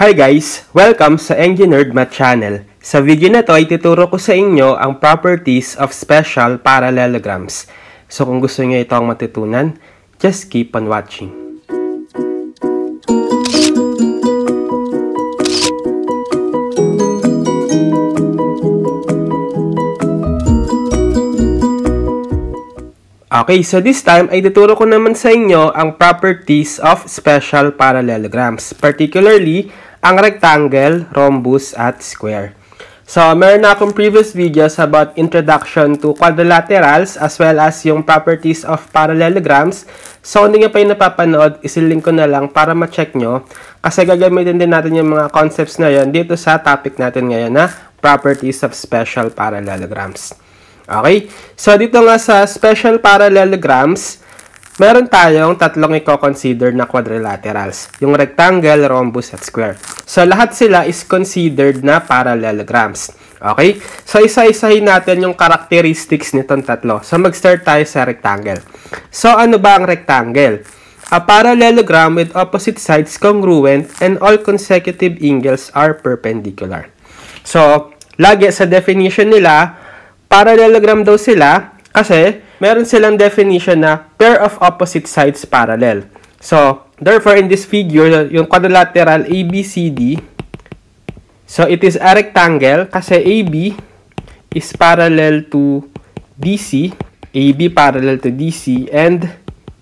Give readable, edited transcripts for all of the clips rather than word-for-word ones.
Hi guys! Welcome sa Enginerd Math Channel. Sa video na to, ituturo ko sa inyo ang properties of special parallelograms. So kung gusto nyo itong matutunan, just keep on watching. Okay, so this time ay tuturo ko naman sa inyo ang properties of special parallelograms, particularly ang rectangle, rhombus, at square. So, meron na akong previous videos about introduction to quadrilaterals as well as yung properties of parallelograms. So, kung hindi nyo pa yung napapanood, isilink ko na lang para ma-check nyo kasi gagamitin din natin yung mga concepts na yun dito sa topic natin ngayon na properties of special parallelograms. Okay? So, dito nga sa special parallelograms, meron tayong tatlong i-consider na quadrilaterals. Yung rectangle, rhombus, at square. So, lahat sila is considered na parallelograms. Okay? So, isa-isahin natin yung characteristics nitong tatlo. So, mag-start tayo sa rectangle. So, ano ba ang rectangle? A parallelogram with opposite sides congruent and all consecutive angles are perpendicular. So, lagi sa definition nila, parallelogram daw sila kasi meron silang definition na pair of opposite sides parallel. So, therefore, in this figure, yung quadrilateral ABCD, so it is a rectangle kasi AB is parallel to DC, AB parallel to DC, and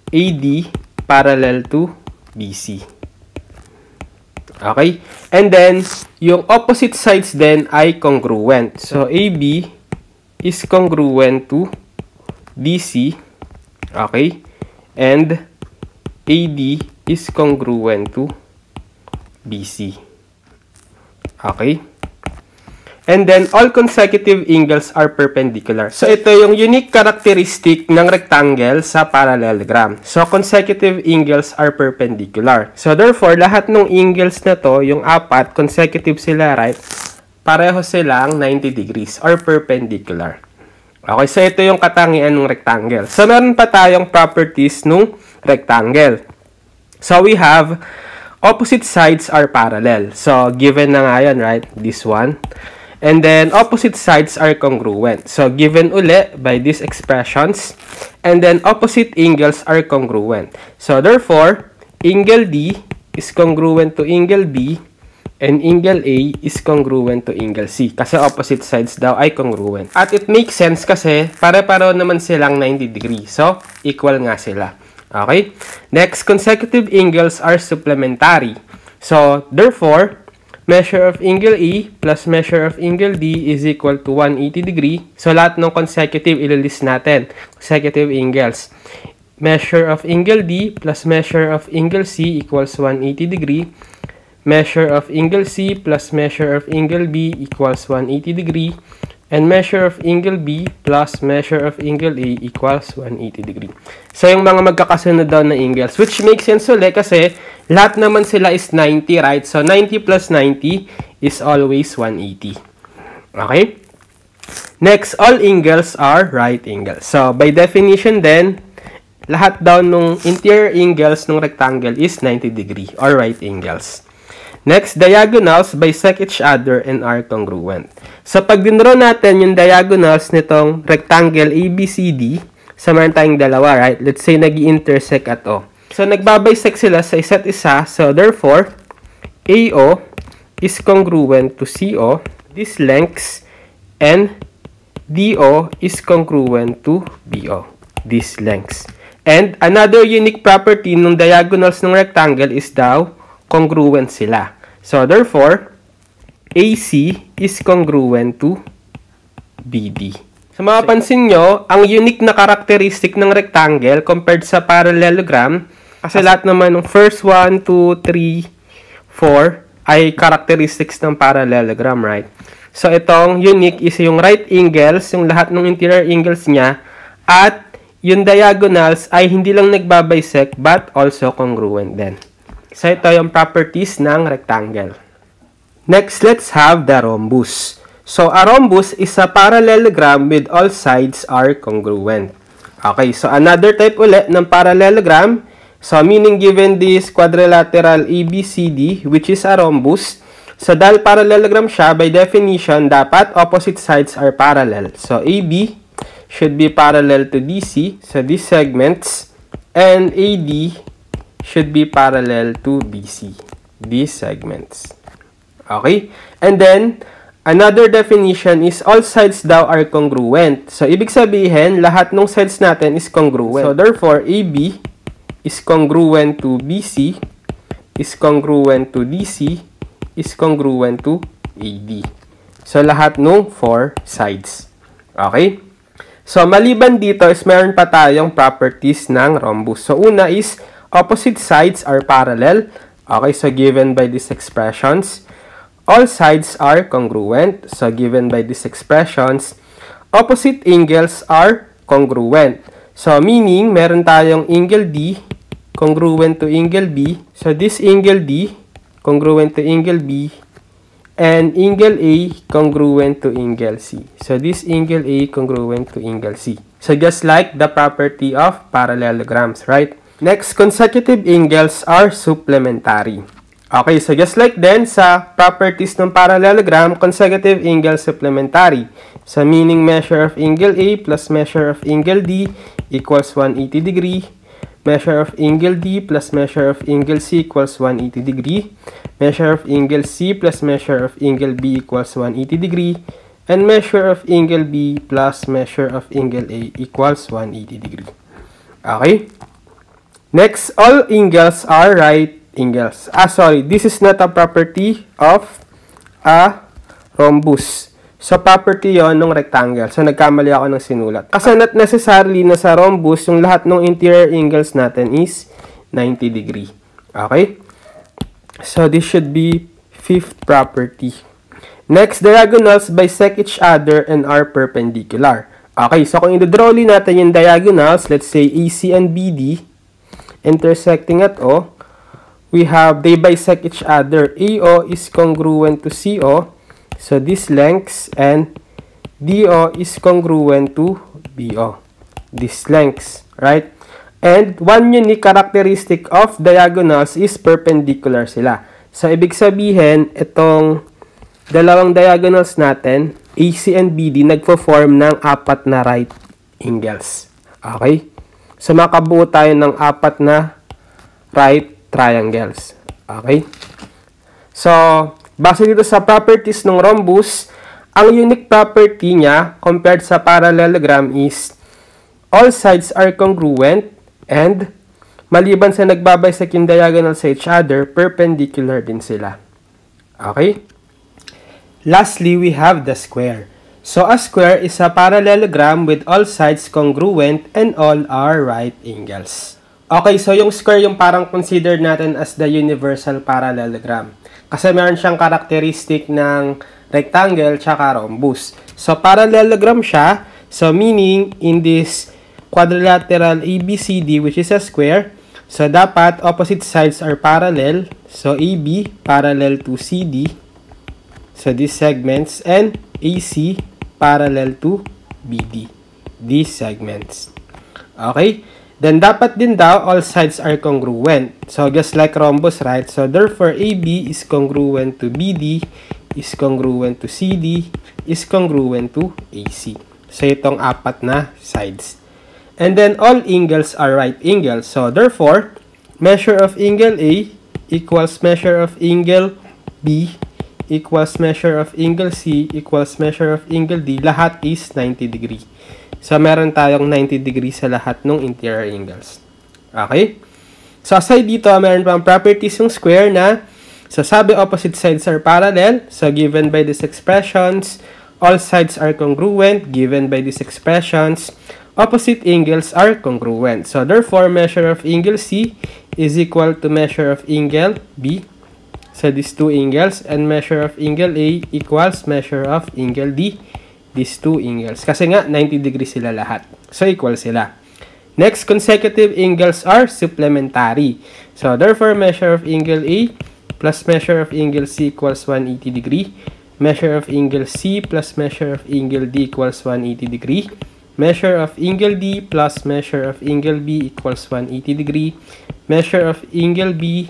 AD parallel to BC. Okay? And then, yung opposite sides din ay congruent. So, AB is congruent to DC, okay, and AD is congruent to BC, okay, and then all consecutive angles are perpendicular. So, ito yung unique characteristic ng rectangle sa parallelogram. So, consecutive angles are perpendicular. So, therefore, lahat ng angles na to, yung apat, consecutive sila, right? Pareho silang 90 degrees or perpendicular. Okay, so ito yung katangian ng rectangle. So, meron pa tayong properties ng rectangle. So, we have opposite sides are parallel. So, given na nga yan, right? This one. And then, opposite sides are congruent. So, given uli by these expressions. And then, opposite angles are congruent. So, therefore, angle D is congruent to angle B. And angle A is congruent to angle C. Kasi opposite sides daw ay congruent. At it makes sense kasi pare-pareho naman silang 90 degrees. So, equal nga sila. Okay? Next, consecutive angles are supplementary. So, therefore, measure of angle A plus measure of angle D is equal to 180 degree. So, lahat ng consecutive ililist natin. Consecutive angles. Measure of angle D plus measure of angle C equals 180 degree. Measure of angle C plus measure of angle B equals 180 degree. And measure of angle B plus measure of angle A equals 180 degree. So, yung mga magkakasunod daw na angles. Which makes sense ulit kasi lahat naman sila is 90, right? So, 90 plus 90 is always 180. Okay? Next, all angles are right angles. So, by definition then, lahat daw nung interior angles ng rectangle is 90 degree or right angles. Next, diagonals bisect each other and are congruent. So, pag dinraw natin yung diagonals nitong rectangle ABCD, so meron tayong dalawa, right? Let's say, nag-i-intersect at O. So, nagbabisect sila sa isa't isa. So, therefore, AO is congruent to CO, these lengths, and DO is congruent to BO, these lengths. And another unique property ng diagonals ng rectangle is daw congruent sila. So, therefore, AC is congruent to BD. So, mapapansin nyo, ang unique na characteristic ng rectangle compared sa parallelogram, kasi lahat naman ng first 1, 2, 3, 4 ay characteristics ng parallelogram, right? So, itong unique is yung right angles, yung lahat ng interior angles niya, at yung diagonals ay hindi lang nagbabisect but also congruent din. So, ito yung properties ng rectangle. Next, let's have the rhombus. So, a rhombus is a parallelogram with all sides are congruent. Okay, so another type ulit ng parallelogram Sa meaning given this quadrilateral ABCD, which is a rhombus, sa dahil parallelogram siya, by definition, dapat opposite sides are parallel. So, AB should be parallel to DC, so these segments, and AD should be parallel to BC, these segments. Okay? And then, another definition is all sides daw are congruent. So, ibig sabihin, lahat ng sides natin is congruent. So, therefore, AB is congruent to BC, is congruent to DC, is congruent to AD. So, lahat nung 4 sides. Okay? So, maliban dito is meron pa tayong properties ng rhombus. So, una is opposite sides are parallel. Okay? So, given by these expressions, all sides are congruent. So, given by these expressions, opposite angles are congruent. So, meaning, meron tayong angle D congruent to angle B. So, this angle D congruent to angle B, and angle A congruent to angle C. So, this angle A congruent to angle C. So, just like the property of parallelograms, right? Next, consecutive angles are supplementary. Okay, so just like then sa properties ng parallelogram, consecutive angles supplementary. So, meaning measure of angle A plus measure of angle D equals 180 degree. Measure of angle D plus measure of angle C equals 180 degree. Measure of angle C plus measure of angle B equals 180 degree. And measure of angle B plus measure of angle A equals 180 degree. Okay? Next, all angles are right angles. This is not a property of a rhombus. So, property yon ng rectangle. So, nagkamali ako ng sinulat. Kasi not necessarily na sa rhombus, yung lahat ng interior angles natin is 90 degree. Okay? So, this should be 5th property. Next, diagonals bisect each other and are perpendicular. Okay, so kung idodrawly natin yung diagonals, let's say AC and BD, intersecting at O, we have they bisect each other. AO is congruent to CO. So, this lengths, and DO is congruent to BO. This lengths, right? And one unique characteristic of diagonals is perpendicular sila. So, ibig sabihin, itong dalawang diagonals natin, AC and BD, nagpo-form ng 4 na right angles. Okay? So, makabuo tayo ng 4 na right triangles. Okay? So, base dito sa properties ng rhombus, ang unique property niya compared sa parallelogram is all sides are congruent and maliban sa nagbabisect yung diagonal sa each other, perpendicular din sila. Okay? Lastly, we have the square. So, a square is a parallelogram with all sides congruent and all are right angles. Okay, so yung square yung parang considered natin as the universal parallelogram. Kasi meron siyang characteristic ng rectangle tsaka rhombus. So, parallelogram siya. So, meaning, in this quadrilateral ABCD, which is a square, so, dapat opposite sides are parallel. So, AB, parallel to CD. So, these segments. And AC, parallel to BD. These segments. Okay? Then, dapat din daw, all sides are congruent. So, just like rhombus, right? So, therefore, AB is congruent to BD, is congruent to CD, is congruent to AC. So, itong 4 na sides. And then, all angles are right angles. So, therefore, measure of angle A equals measure of angle B equals measure of angle C equals measure of angle D. Lahat is 90 degree. So, meron tayong 90 degree sa lahat ng interior angles. Okay? So, aside dito, meron pang properties yung square na so, sabi opposite sides are parallel. So, given by these expressions, all sides are congruent. Given by these expressions, opposite angles are congruent. So, therefore, measure of angle C is equal to measure of angle B. So, these two angles. And measure of angle A equals measure of angle D. These two angles. Kasi nga, 90 degrees sila lahat. So, equal sila. Next, consecutive angles are supplementary. So, therefore, measure of angle A plus measure of angle C equals 180 degree. Measure of angle C plus measure of angle D equals 180 degree. Measure of angle D plus measure of angle B equals 180 degree. Measure of angle B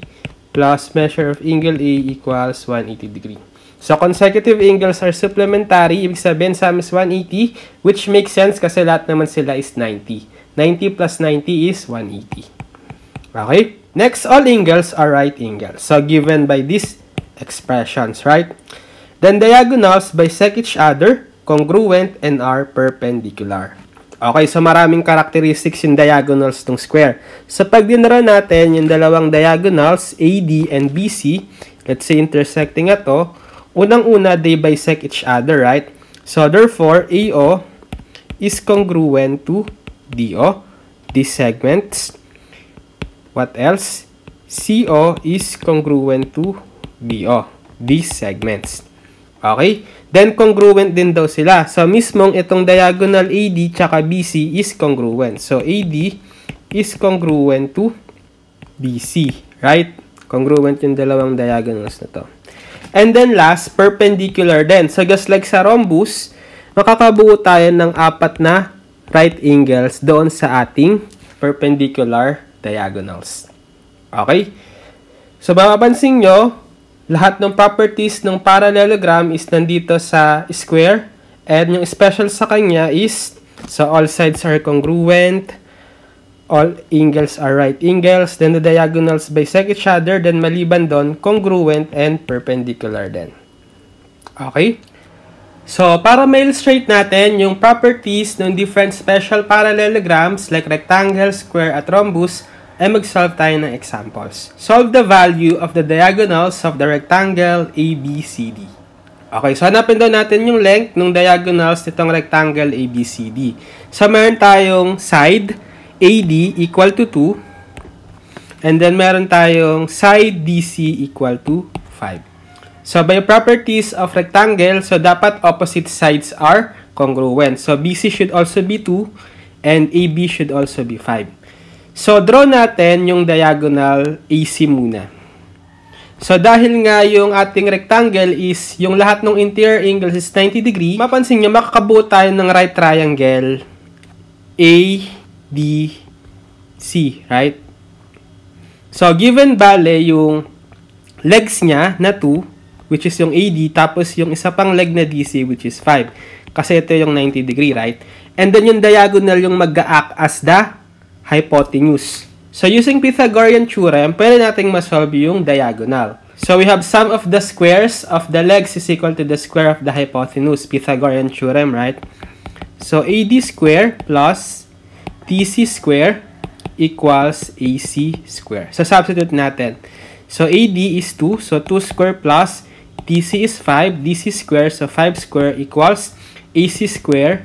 plus measure of angle A equals 180 degree. So, consecutive angles are supplementary. Ibig sabihin, sum is 180, which makes sense kasi lahat naman sila is 90. 90 plus 90 is 180. Okay? Next, all angles are right angles. So, given by these expressions, right? Then, diagonals bisect each other, congruent, and are perpendicular. Okay, so maraming characteristics yung diagonals ng square. So, pag dinaro natin yung dalawang diagonals, AD and BC, let's say intersecting ito, unang-una, they bisect each other, right? So, therefore, AO is congruent to DO, these segments. What else? CO is congruent to BO, these segments. Okay? Then, congruent din daw sila. So, mismong itong diagonal AD tsaka BC is congruent. So, AD is congruent to BC, right? Congruent yung dalawang diagonals na to. And then last, perpendicular din. So, just like sa rhombus, makakabuo tayo ng apat na right angles doon sa ating perpendicular diagonals. Okay? So, mapapansin nyo, lahat ng properties ng parallelogram is nandito sa square. And yung special sa kanya is, so all sides are congruent, all angles are right angles, then the diagonals bisect each other, then maliban doon, congruent and perpendicular din. Okay? So, para ma-illustrate natin yung properties ng different special parallelograms like rectangle, square, at rhombus, ay mag-solve tayo ng examples. Solve the value of the diagonals of the rectangle ABCD. Okay, so hanapin daw natin yung length ng diagonals nitong rectangle ABCD. So, meron tayong side AD equal to 2, and then meron tayong side DC equal to 5. So, by properties of rectangle, so dapat opposite sides are congruent. So, BC should also be 2, and AB should also be 5. So, draw natin yung diagonal AC muna. So, dahil nga yung ating rectangle is, yung lahat ng interior angles is 90 degree, mapansin nyo, makakabuo tayo ng right triangle ADC, right? So, given bale yung legs niya na 2, which is yung AD, tapos yung isa pang leg na DC, which is 5. Kasi ito yung 90 degree, right? And then yung diagonal yung mag-act as the hypotenuse. So, using Pythagorean theorem, pwede nating masolve yung diagonal. So, we have sum of the squares of the legs is equal to the square of the hypotenuse. Pythagorean theorem, right? So, AD square plus TC square equals AC square. So, substitute natin. So, AD is 2. So, 2 square plus TC is 5. DC square. So, 5 square equals AC square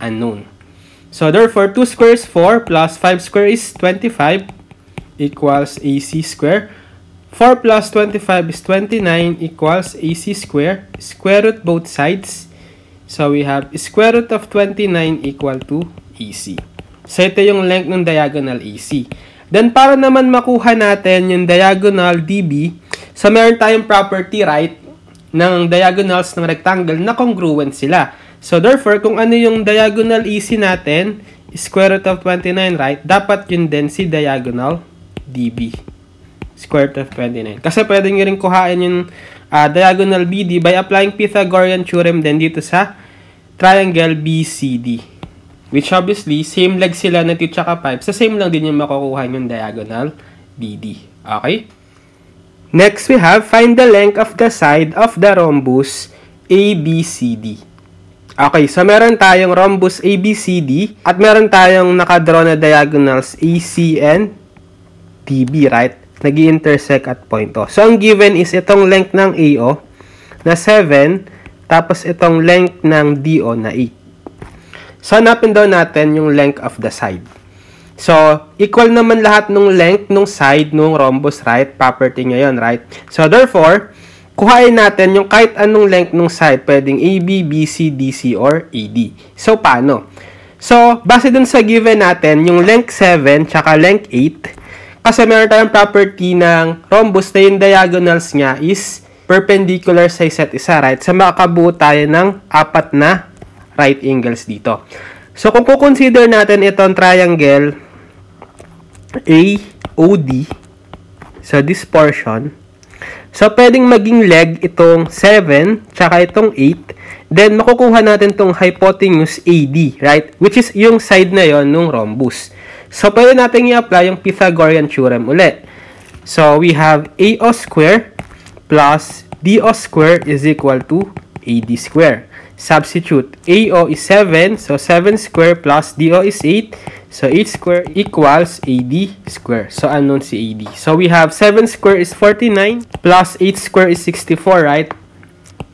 unknown. So, therefore, 2 square is 4 plus 5 square is 25 equals AC square. 4 plus 25 is 29 equals AC square. Square root both sides. So, we have square root of 29 equal to AC. So, ito yung length ng diagonal AC. Then, para naman makuha natin yung diagonal DB, so, meron tayong property, right, ng diagonals ng rectangle na congruent sila. So, therefore, kung ano yung diagonal AC natin, square root of 29, right, dapat yun din si diagonal DB. Square root of 29. Kasi pwede nyo rin kuhain yung diagonal BD by applying Pythagorean theorem din dito sa triangle BCD. Which obviously, same leg sila na 2 tsaka 5. So, same lang din yung makukuha yung diagonal BD. Okay? Next, we have find the length of the side of the rhombus ABCD. Okay, so meron tayong rhombus ABCD at meron tayong nakadraw na diagonals AC and DB, right? Nag-i-intersect at point O. So, ang given is itong length ng AO na 7, tapos itong length ng DO na 8. So, hanapin daw natin yung length of the side. So, equal naman lahat ng length ng side ng rhombus, right? Property niya yun, right? So, therefore, kuhain natin yung kahit anong length ng side. Pwedeng AB, BC, DC, or AD. So, paano? So, base dun sa given natin, yung length 7 tsaka length 8, kasi meron tayong property ng rhombus na yung diagonals niya is perpendicular sa isa't isa, right? So, makakabuo tayo ng apat na right angles dito. So, kung kukonsider natin itong triangle AOD sa this portion, so pwedeng maging leg itong 7 tsaka itong 8, then makukuha natin itong hypotenuse AD, right? Which is yung side na yon ng rhombus. So, pwede natin i-apply yung Pythagorean theorem ulit. So, we have AO square plus DO square is equal to AD square. Substitute, AO is 7, so 7 square plus DO is 8, so 8 square equals AD square. So unknown si AD. So we have 7 square is 49 plus 8 square is 64, right?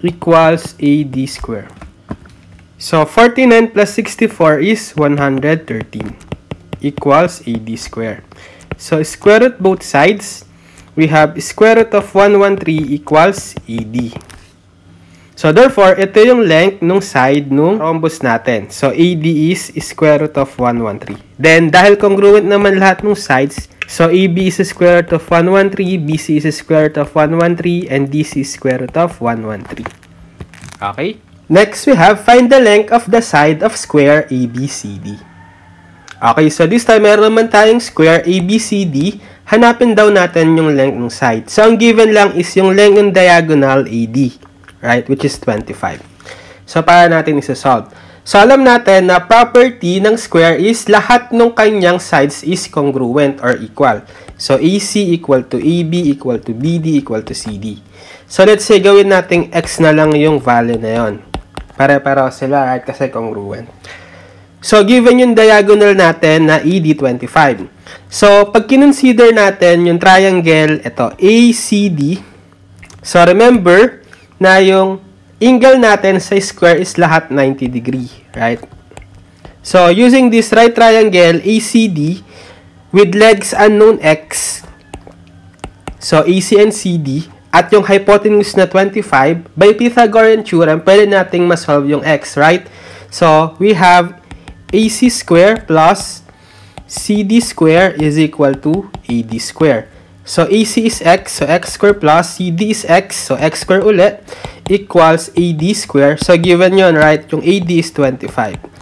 Equals AD square. So 49 plus 64 is 113 equals AD square. So square root both sides, we have square root of 113 equals AD. So, therefore, ito yung length nung side nung rhombus natin. So, AD is square root of 113. Then, dahil congruent naman lahat ng sides, so, AB is square root of 113, BC is square root of 113, and DC is square root of 113. Okay? Next, we have find the length of the side of square ABCD. Okay, so this time, meron naman tayong square ABCD. Hanapin daw natin yung length ng side. So, ang given lang is yung length ng diagonal AD. Right, which is 25. So, para natin isa-solve. So, alam natin na property ng square is lahat ng kanyang sides is congruent or equal. So, AC equal to AB equal to BD equal to CD. So, let's say gawin natin X na lang yung value na yon. Pare-pareho sila, right? Kasi congruent. So, given yung diagonal natin na ED 25. So, pag kinonsider natin yung triangle, ito, ACD. So, remember na yung angle natin sa square is lahat 90 degree, right? So, using this right triangle, ACD, with legs unknown X, so AC and CD, at yung hypotenuse na 25, by Pythagorean theorem, pwede nating masolve yung X, right? So, we have AC square plus CD square is equal to AD square. So, AC is X, so X square plus CD is X, so X square ulit, equals AD square. So, given yon, right? Yung AD is 25.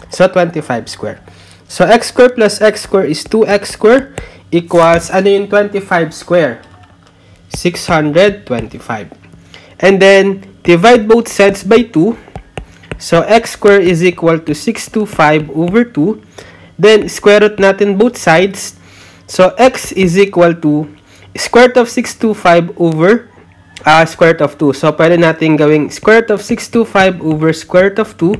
So, 25 square. So, X square plus X square is 2X square equals, ano yung 25 square? 625. And then, divide both sides by 2. So, X square is equal to 625 over 2. Then, square root natin both sides. So, X is equal to square root of 625 over square root of 2. So, pwede natin gawing square root of 625 over square root of 2.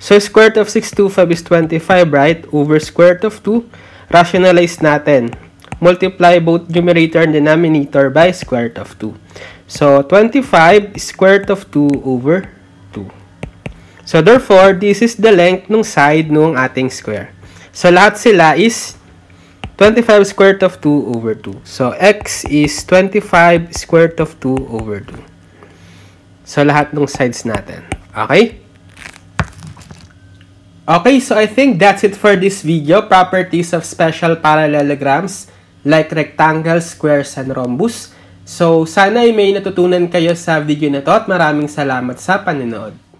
So, square root of 625 is 25, right? Over square root of 2. Rationalize natin. Multiply both numerator and denominator by square root of 2. So, 25 is square root of 2 over 2. So, therefore, this is the length ng side ng ating square. So, lahat sila is 25 square root of 2 over 2. So, X is 25 square root of 2 over 2. So, lahat ng sides natin. Okay? Okay, so I think that's it for this video. Properties of special parallelograms like rectangles, squares, and rhombus. So, sana ay may natutunan kayo sa video na to at maraming salamat sa panonood.